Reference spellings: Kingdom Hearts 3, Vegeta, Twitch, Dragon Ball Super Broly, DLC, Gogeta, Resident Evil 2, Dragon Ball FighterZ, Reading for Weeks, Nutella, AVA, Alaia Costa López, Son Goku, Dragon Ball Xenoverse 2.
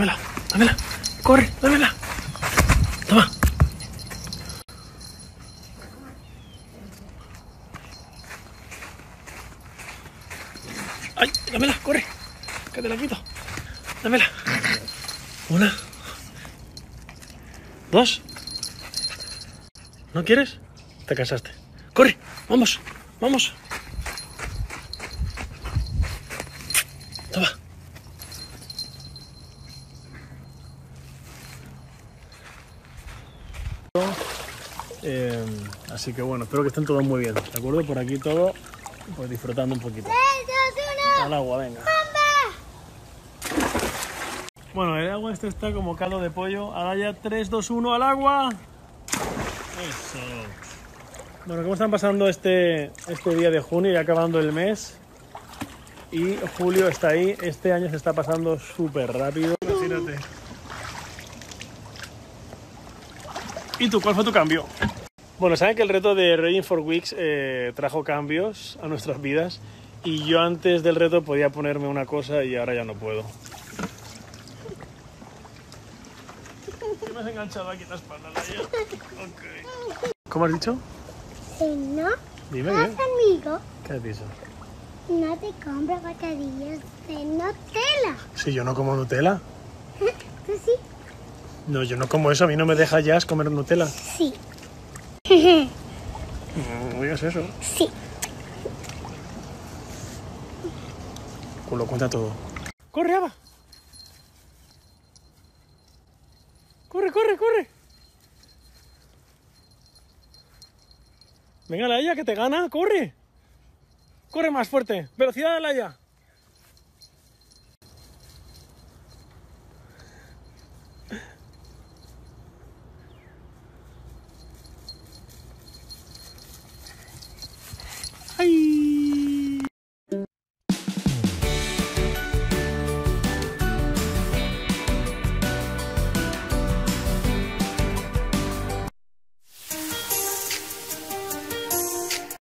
Dámela, dámela. Corre, dámela. Toma. Ay, dámela, corre. Que te la quito. Dámela. Una. Dos. ¿No quieres? Te cansaste. Corre, vamos, vamos. Toma. Así que bueno, espero que estén todos muy bien, ¿de acuerdo? Por aquí todo, pues disfrutando un poquito. Al agua, venga. Bueno, el agua este está como caldo de pollo. Alaia, 3, 2, 1, al agua. Eso. Bueno, ¿cómo están pasando este día de junio? Ya acabando el mes. Y julio está ahí. Este año se está pasando súper rápido. Imagínate. ¿Y tú? ¿Cuál fue tu cambio? Bueno, saben que el reto de Reading for Weeks trajo cambios a nuestras vidas. Y yo antes del reto podía ponerme una cosa y ahora ya no puedo. ¿Qué me has enganchado aquí en la espalda, Alaia? Ok. ¿Cómo has dicho? No. Dime bien. Amigo. ¿Qué has dicho? No te compro bocadillos de Nutella. Si yo no como Nutella. ¿Tú sí? No, yo no como eso. A mí no me deja ya comer Nutella. Sí. ¿No digas eso? Sí. Pues lo cuenta todo. ¡Corre, Ava! ¡Corre, corre, corre! Venga, Alaia, que te gana. ¡Corre! ¡Corre más fuerte! ¡Velocidad, Alaia!